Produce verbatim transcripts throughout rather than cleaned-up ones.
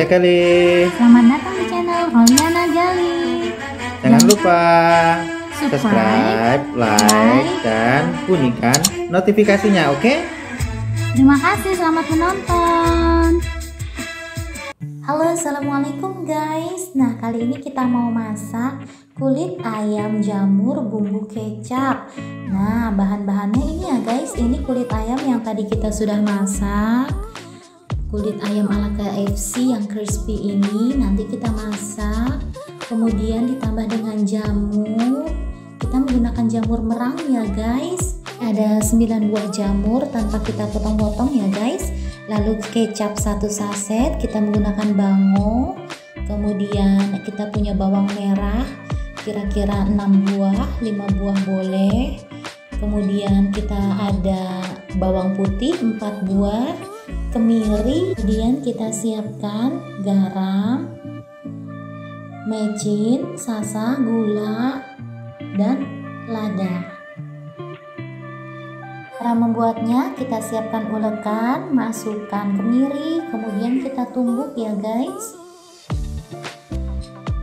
Rolliana Galih. Selamat datang di channel Rolliana Galih. Jangan lupa subscribe, like, dan bunyikan notifikasinya, oke? Terima kasih, selamat menonton. Halo, assalamualaikum guys. Nah, kali ini kita mau masak kulit ayam jamur bumbu kecap. Nah, bahan-bahannya ini ya guys, ini kulit ayam yang tadi kita sudah masak. Kulit ayam ala K F C yang crispy ini nanti kita masak, kemudian ditambah dengan jamur. Kita menggunakan jamur merang ya guys. Ada sembilan buah jamur tanpa kita potong-potong ya guys. Lalu kecap satu saset, kita menggunakan bango. Kemudian kita punya bawang merah kira-kira enam buah, lima buah boleh. Kemudian kita ada bawang putih empat buah, kemiri, kemudian kita siapkan garam, mecin, sasa, gula, dan lada. Cara membuatnya, kita siapkan ulekan, masukkan kemiri, kemudian kita tumbuk ya guys.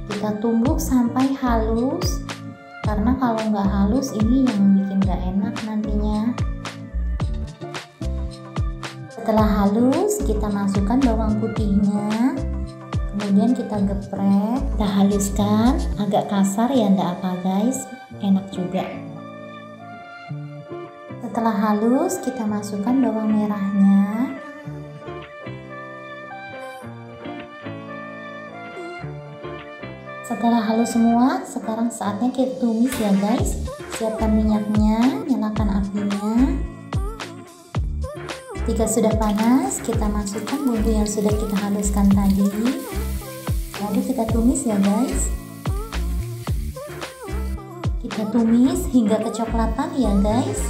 Kita tumbuk sampai halus, karena kalau nggak halus ini yang bikin nggak enak nantinya. Setelah halus, kita masukkan bawang putihnya, kemudian kita geprek, kita haluskan, agak kasar ya ndak apa guys, enak juga. Setelah halus, kita masukkan bawang merahnya, setelah halus semua. Sekarang saatnya kita tumis ya guys. Siapkan minyaknya, nyalakan apinya. Jika sudah panas, kita masukkan bumbu yang sudah kita haluskan tadi, lalu kita tumis ya guys. Kita tumis hingga kecoklatan ya guys.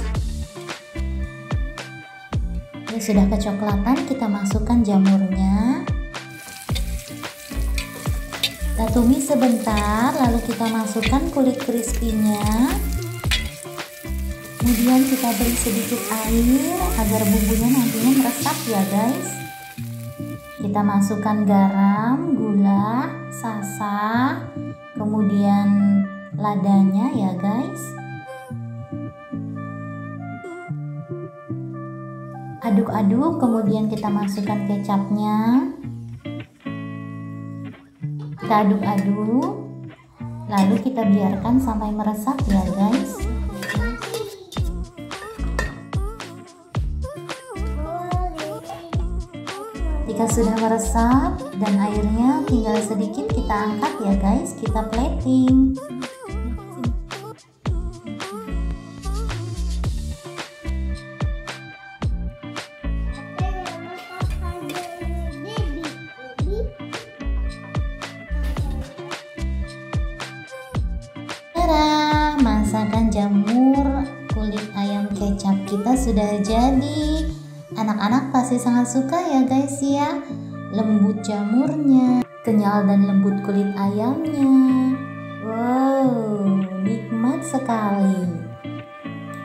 Jika sudah kecoklatan, kita masukkan jamurnya. Kita tumis sebentar, lalu kita masukkan kulit crispy-nya. Kemudian kita beri sedikit air agar bumbunya nantinya meresap ya guys. Kita masukkan garam, gula, sasa, kemudian ladanya ya guys. Aduk-aduk, kemudian kita masukkan kecapnya. Kita aduk-aduk, lalu kita biarkan sampai meresap ya guys. Jika sudah meresap dan airnya tinggal sedikit, kita angkat ya guys, kita plating. Tada, masakan jamur kulit ayam kecap kita sudah jadi. Anak-anak pasti sangat suka ya guys ya. Lembut jamurnya, kenyal dan lembut kulit ayamnya. Wow, nikmat sekali.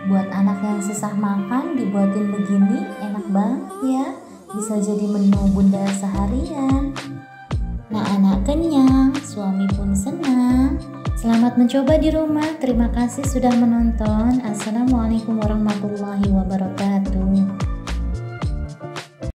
Buat anak yang susah makan, dibuatin begini enak banget ya. Bisa jadi menu bunda seharian. Nah, anak kenyang, suami pun senang. Selamat mencoba di rumah. Terima kasih sudah menonton. Assalamualaikum warahmatullahi wabarakatuh.